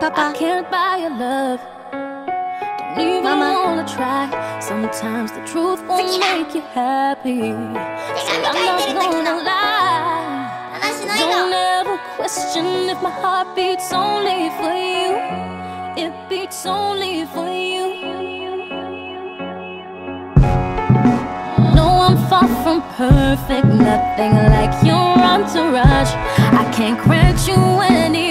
Papa. I can't buy your love. Don't even wanna try. Sometimes the truth won't make you happy. So I'm not gonna lie. Don't ever question if my heart beats only for you. It beats only for you. No, I'm far from perfect. Nothing like your entourage. I can't grant you any.